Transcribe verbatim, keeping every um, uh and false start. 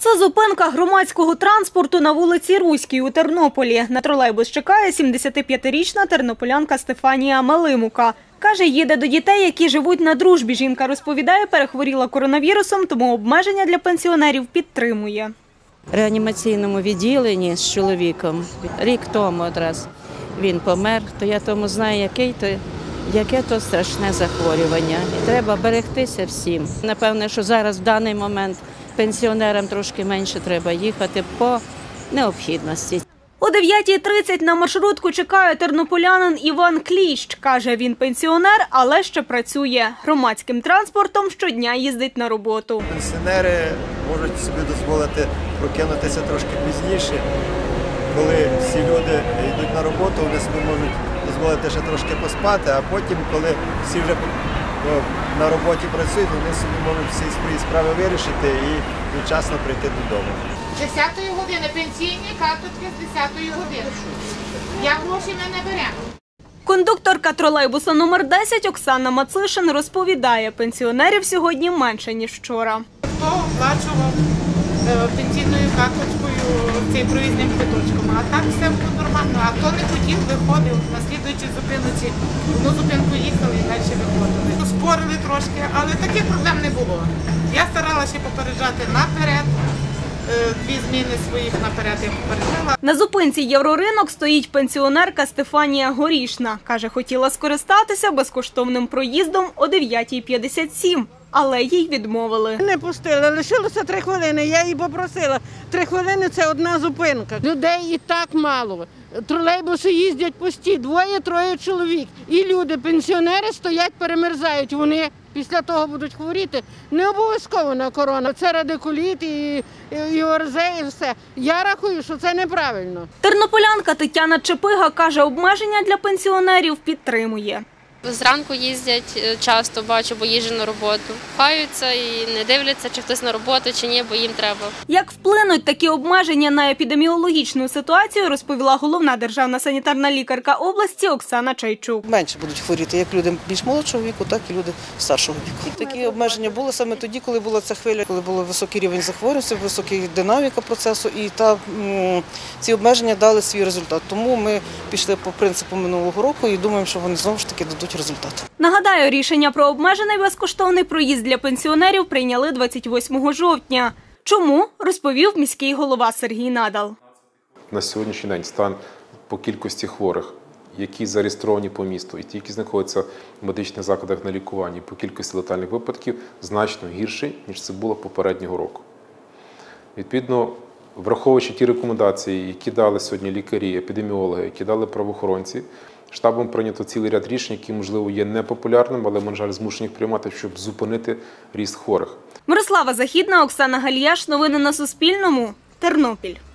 Це зупинка громадського транспорту на вулиці Руській у Тернополі. На тролейбус чекає сімдесятип'ятирічна тернополянка Стефанія Мелимука. Каже, їде до дітей, які живуть на Дружбі. Жінка розповідає, перехворіла коронавірусом, тому обмеження для пенсіонерів підтримує. В реанімаційному відділенні з чоловіком рік тому одразу він помер, то я тому знаю, який то, яке то страшне захворювання. І треба берегтися всім. Напевне, що зараз в даний момент пенсіонерам трошки менше треба їхати по необхідності. О дев'ятій тридцять на маршрутку чекає тернополянин Іван Кліщ. Каже, він пенсіонер, але ще працює. Громадським транспортом щодня їздить на роботу. Пенсіонери можуть собі дозволити прокинутися трошки пізніше. Коли всі люди йдуть на роботу, вони собі можуть дозволити ще трошки поспати, а потім, коли всі вже на роботі працюють, вони собі можуть всі свої справи вирішити і вчасно прийти додому. десятої години пенсійні, карточки з десятої години. Я гроші не беремо. Кондукторка тролейбуса номер десять Оксана Мацишин розповідає, пенсіонерів сьогодні менше, ніж вчора. Хто оплачував пенсійною карточкою цей проїзним квиточком, а так все було нормально. А хто не хотів, виходив, на слідуючій зупинці, одну зупинку їхали і далі виходили. Спорили трошки, але таких проблем не було. Я старалася попереджати наперед. Дві зміни своїх наперед я попередила. На зупинці Євроринок стоїть пенсіонерка Стефанія Горішна. Каже, хотіла скористатися безкоштовним проїздом о дев'ятій п'ятдесят сім, але їй відмовили. Не пустили, лишилося три хвилини, я її попросила. Три хвилини – це одна зупинка. Людей і так мало. Тролейбуси їздять пусті, двоє-троє чоловік. І люди, пенсіонери стоять, перемерзають, вони після того будуть хворіти. Не обов'язково на корону. Це радикуліт і, і ОРЗ, і все. Я рахую, що це неправильно. Тернополянка Тетяна Чепига каже, обмеження для пенсіонерів підтримує. Зранку їздять часто, бачу, бо їжджу на роботу. Хаються і не дивляться, чи хтось на роботу, чи ні, бо їм треба. Як вплинуть такі обмеження на епідеміологічну ситуацію, розповіла головна державна санітарна лікарка області Оксана Чайчук. Менше будуть хворіти як люди більш молодшого віку, так і люди старшого віку. Такі обмеження були саме тоді, коли була ця хвиля, коли був високий рівень захворюваності, висока динаміка процесу, і та, ці обмеження дали свій результат. Тому ми пішли по принципу минулого року і думаємо, що вони знову ж таки дадуть результат. Нагадаю, рішення про обмежений безкоштовний проїзд для пенсіонерів прийняли двадцять восьмого жовтня. Чому, розповів міський голова Сергій Надал. На сьогоднішній день стан по кількості хворих, які зареєстровані по місту і ті, які знаходяться в медичних закладах на лікуванні, по кількості летальних випадків значно гірший, ніж це було попереднього року. Відповідно, враховуючи ті рекомендації, які дали сьогодні лікарі, епідеміологи, які дали правоохоронці, штабом прийнято цілий ряд рішень, які, можливо, є непопулярним, але, на жаль, змушені їх приймати, щоб зупинити ріст хворих. Мирослава Західна, Оксана Галіяш. Новини на Суспільному. Тернопіль.